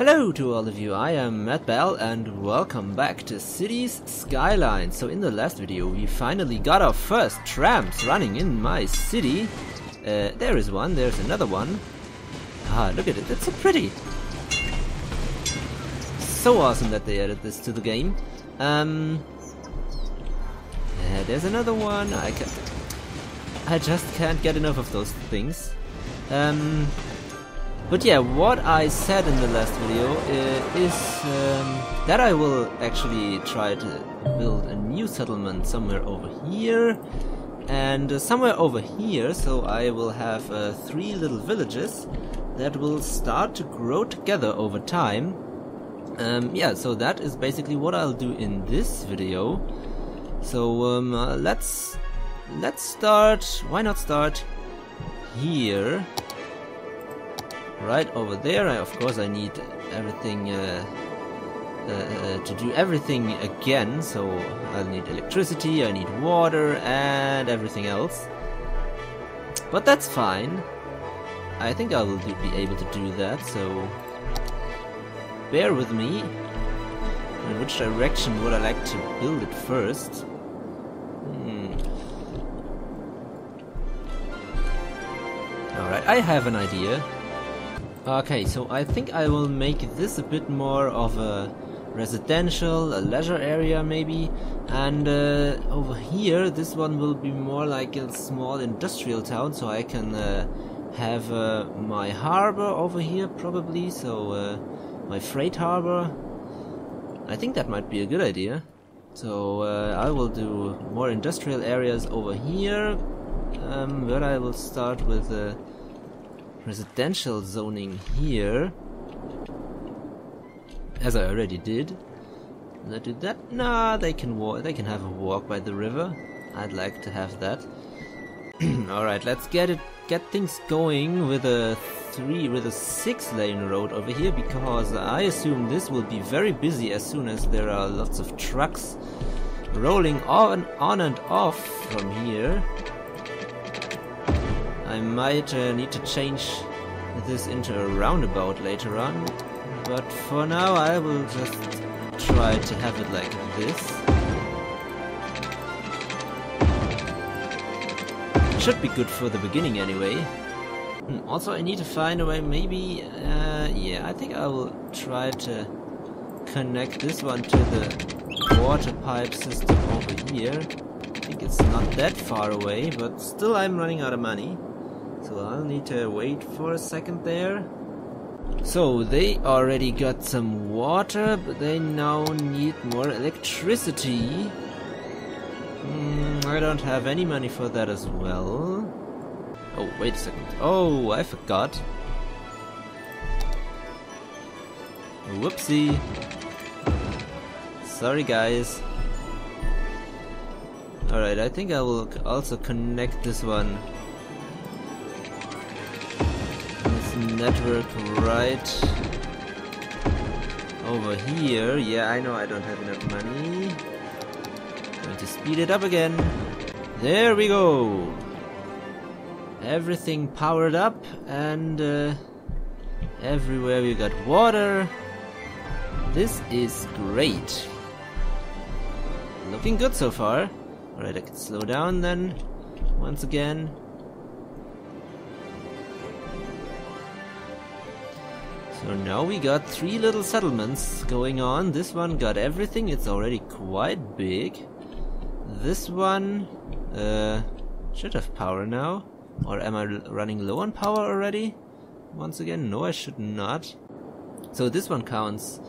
Hello to all of you, I am Matt Bell and welcome back to Cities Skylines. So in the last video we finally got our first trams running in my city. There is one, there's another one. Ah, look at it, it's so pretty. So awesome that they added this to the game. There's another one, I just can't get enough of those things. But yeah, what I said in the last video is that I will actually try to build a new settlement somewhere over here and somewhere over here, so I will have three little villages that will start to grow together over time. Yeah, so that is basically what I'll do in this video. So let's start, why not start here? Right over there. Of course I need everything to do everything again, so I'll need electricity, I need water and everything else, but that's fine. I think I will be able to do that, so bear with me. In which direction would I like to build it first? Alright, I have an idea. Okay, so I think I will make this a bit more of a residential, a leisure area maybe, and over here this one will be more like a small industrial town, so I can have my harbor over here probably, so my freight harbor. I think that might be a good idea. So I will do more industrial areas over here, where I will start with residential zoning here, as I already did. Did I do that? Nah, they can have a walk by the river. I'd like to have that. Alright, let's get things going with a 6-lane road over here, because I assume this will be very busy as soon as there are lots of trucks rolling on and off from here. I might need to change this into a roundabout later on, but for now I will just try to have it like this. Should be good for the beginning anyway. Also I need to find a way, maybe, yeah, I think I will try to connect this one to the water pipe system over here. I think it's not that far away, but still I'm running out of money. So I'll need to wait for a second there. So they already got some water, but they now need more electricity. I don't have any money for that as well. Oh, wait a second. Oh, I forgot. Whoopsie. Sorry guys. Alright, I think I will also connect this one, network, right over here. Yeah, I know I don't have enough money. Going to speed it up again. There we go. Everything powered up, and everywhere we got water. This is great. Looking good so far. Alright, I can slow down then once again. So now we got three little settlements going on. This one got everything, it's already quite big. This one should have power now. Or am I running low on power already? Once again, no, I should not. So this one counts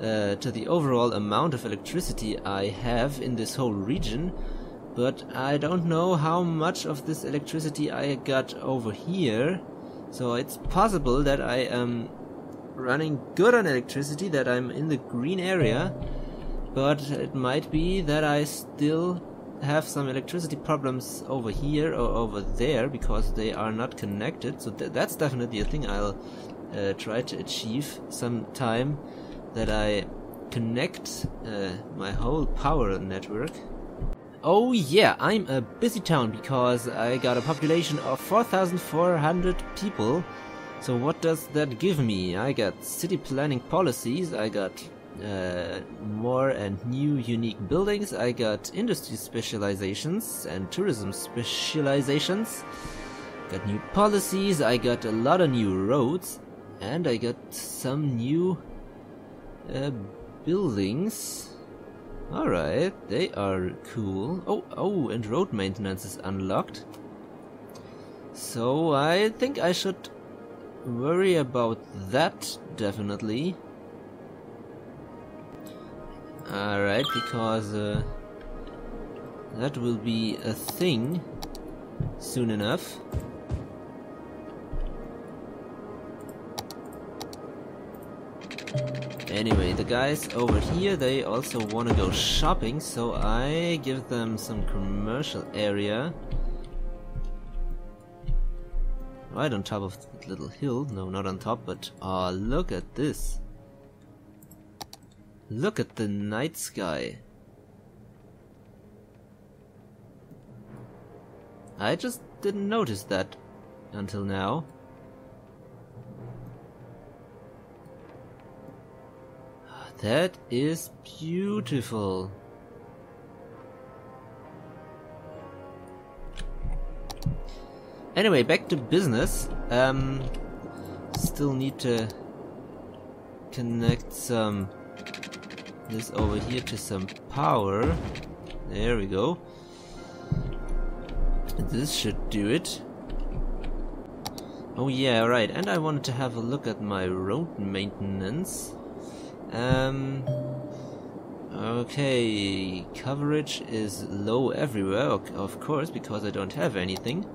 to the overall amount of electricity I have in this whole region. But I don't know how much of this electricity I got over here. So it's possible that I am running good on electricity, that I'm in the green area, but it might be that I still have some electricity problems over here or over there because they are not connected. So that's definitely a thing I'll try to achieve sometime, that I connect my whole power network. Oh yeah, I'm a busy town because I got a population of 4,400 people. So what does that give me? I got city planning policies, I got more and new unique buildings, I got industry specializations and tourism specializations, got new policies, I got a lot of new roads, and I got some new buildings. Alright, they are cool. Oh, and road maintenance is unlocked. So I think I should worry about that, definitely. Alright, because that will be a thing soon enough. Anyway, the guys over here, they also want to go shopping, so I give them some commercial area. Right on top of that little hill. No, not on top, but look at this. Look at the night sky. I just didn't notice that until now. That is beautiful. Anyway, back to business. Still need to connect some this over here to some power. There we go. This should do it. Oh yeah, right. And I wanted to have a look at my road maintenance. Okay, coverage is low everywhere, of course, because I don't have anything.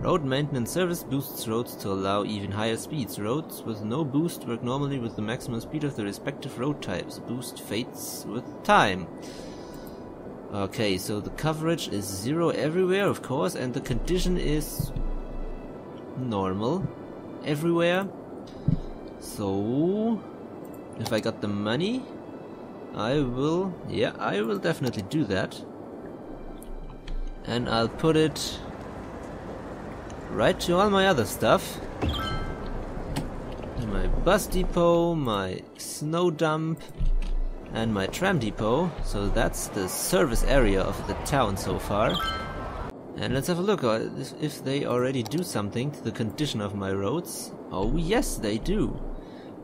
Road maintenance service boosts roads to allow even higher speeds. Roads with no boost work normally with the maximum speed of the respective road types. Boost fades with time. Okay, so the coverage is 0 everywhere, of course, and the condition is normal everywhere. So if I got the money, I will definitely do that. And I'll put it right to all my other stuff. My bus depot, my snow dump, and my tram depot. So that's the service area of the town so far. And let's have a look if they already do something to the condition of my roads. Oh yes, they do.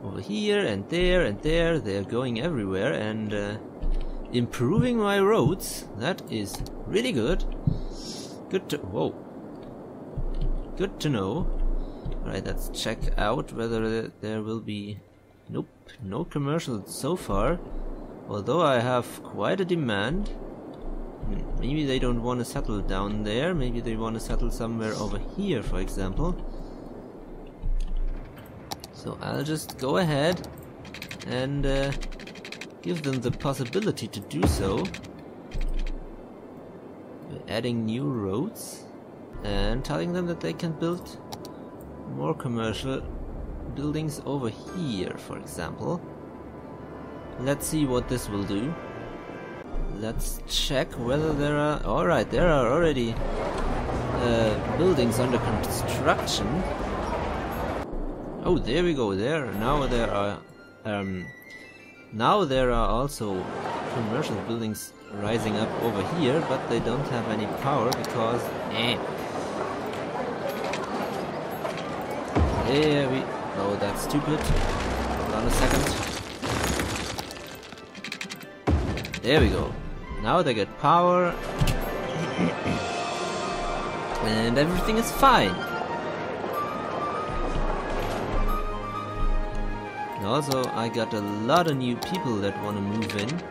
Over here and there and there, they're going everywhere and improving my roads. That is really good. Good to know. Alright, let's check out whether there will be... Nope, no commercials so far. Although I have quite a demand. Maybe they don't want to settle down there, maybe they want to settle somewhere over here, for example. So I'll just go ahead and give them the possibility to do so. We're adding new roads and telling them that they can build more commercial buildings over here, for example. Let's see what this will do. Let's check whether there are... Alright, there are already buildings under construction. Oh, there we go. Now there are also commercial buildings rising up over here, but they don't have any power because... There we... Oh, that's stupid. Hold on a second. There we go. Now they get power and everything is fine. And also I got a lot of new people that want to move in.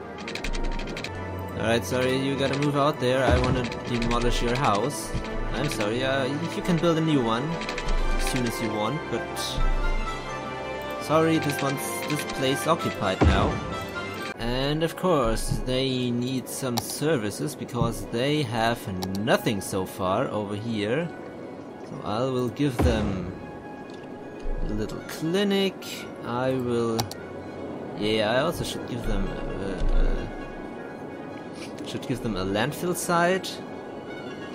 Alright, sorry, you gotta move out there. I want to demolish your house. I'm sorry, you can build a new one as soon as you want, but sorry, this place occupied now. And of course, they need some services because they have nothing so far over here. So I will give them a little clinic. I will... Yeah, I also should give them a landfill site.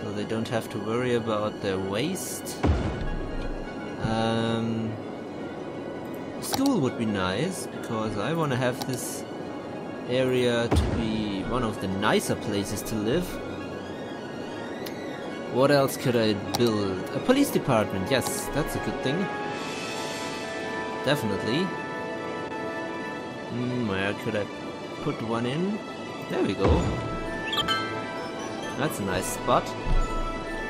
so they don't have to worry about their waste. School would be nice, because I want to have this area to be one of the nicer places to live. What else could I build? A police department, yes, that's a good thing. Definitely. Where could I put one in? There we go. That's a nice spot.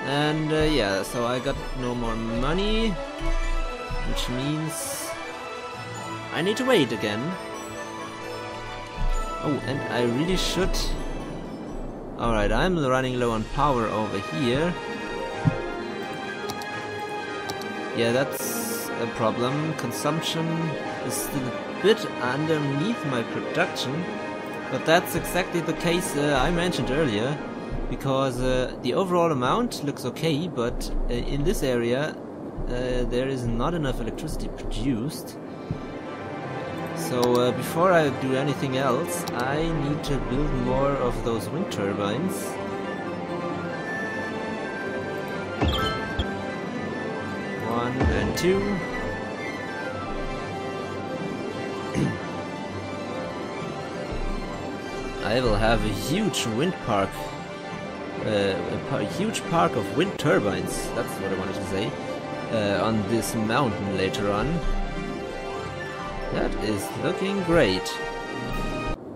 And yeah, so I got no more money, which means I need to wait again. Oh, and I really should... Alright, I'm running low on power over here. Yeah, that's a problem. Consumption is still a bit underneath my production. But that's exactly the case I mentioned earlier. Because the overall amount looks okay, but in this area there is not enough electricity produced. So before I do anything else, I need to build more of those wind turbines. One and two. I will have a huge wind park, a huge park of wind turbines. That's what I wanted to say. On this mountain later on. That is looking great.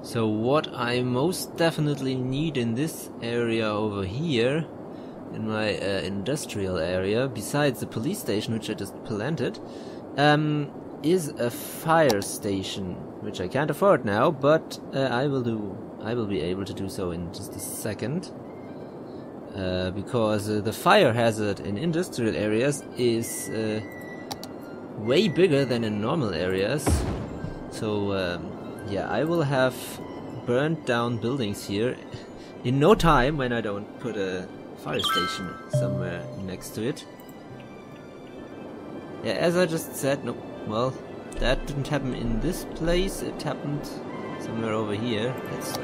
So what I most definitely need in this area over here, in my industrial area, besides the police station which I just planted, is a fire station, which I can't afford now, but I will be able to do so in just a second, because the fire hazard in industrial areas is way bigger than in normal areas. So yeah, I will have burnt down buildings here in no time when I don't put a fire station somewhere next to it. Yeah, as I just said, no, well, that didn't happen in this place, it happened somewhere over here. Let's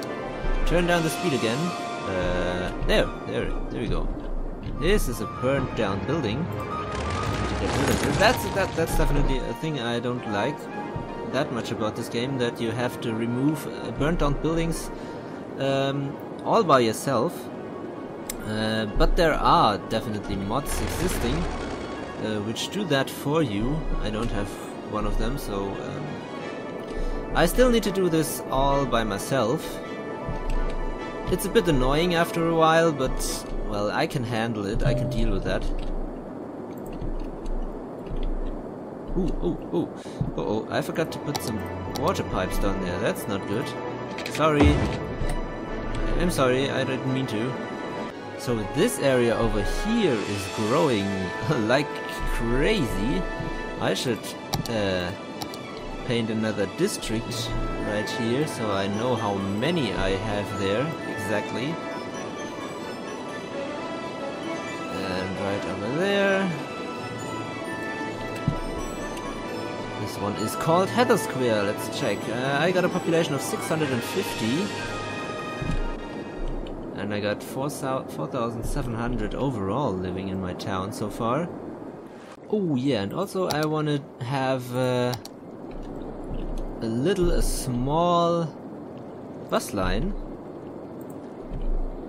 turn down the speed again. There we go. This is a burnt down building. That's definitely a thing I don't like that much about this game, that you have to remove burnt down buildings all by yourself. But there are definitely mods existing which do that for you. I don't have one of them, so I still need to do this all by myself. It's a bit annoying after a while, but well, I can handle it, I can deal with that. Oh, I forgot to put some water pipes down there. That's not good. Sorry. I'm sorry, I didn't mean to. So this area over here is growing like crazy. I should paint another district right here, so I know how many I have there exactly. And right over there. This one is called Heather Square. Let's check. I got a population of 650, and I got 4,700 overall living in my town so far. Oh yeah, and also I want to have a small bus line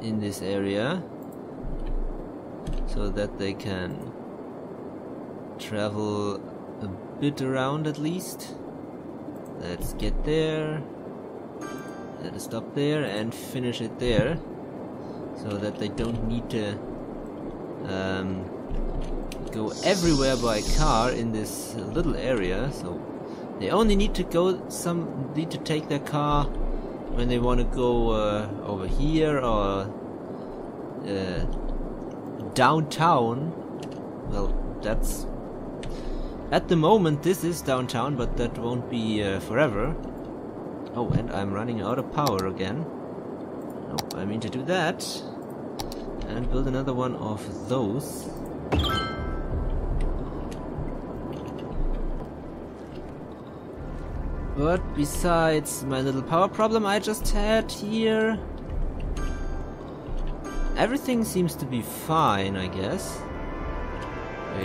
in this area, so that they can travel a bit around at least. Let's get there. Let us stop there and finish it there, so that they don't need to go everywhere by car in this little area. So they only need to take their car when they want to go over here or downtown. Well, that's... At the moment this is downtown, but that won't be forever. Oh, and I'm running out of power again. No, I mean to do that. And build another one of those. But besides my little power problem I just had here... Everything seems to be fine, I guess.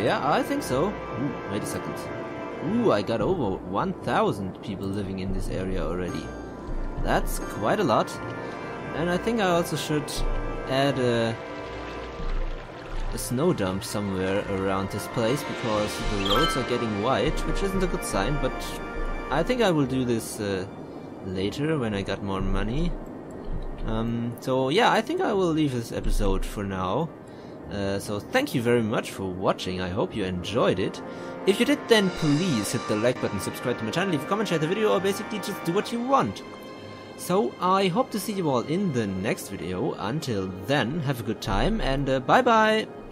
Yeah, I think so. Ooh, wait a second. Ooh, I got over 1,000 people living in this area already. That's quite a lot. And I think I also should add a snow dump somewhere around this place, because the roads are getting white, which isn't a good sign, but I think I will do this later when I got more money. So yeah, I think I will leave this episode for now. So thank you very much for watching. I hope you enjoyed it. If you did, then please hit the like button, subscribe to my channel, leave a comment, share the video, or basically just do what you want. So I hope to see you all in the next video. Until then, have a good time and bye bye!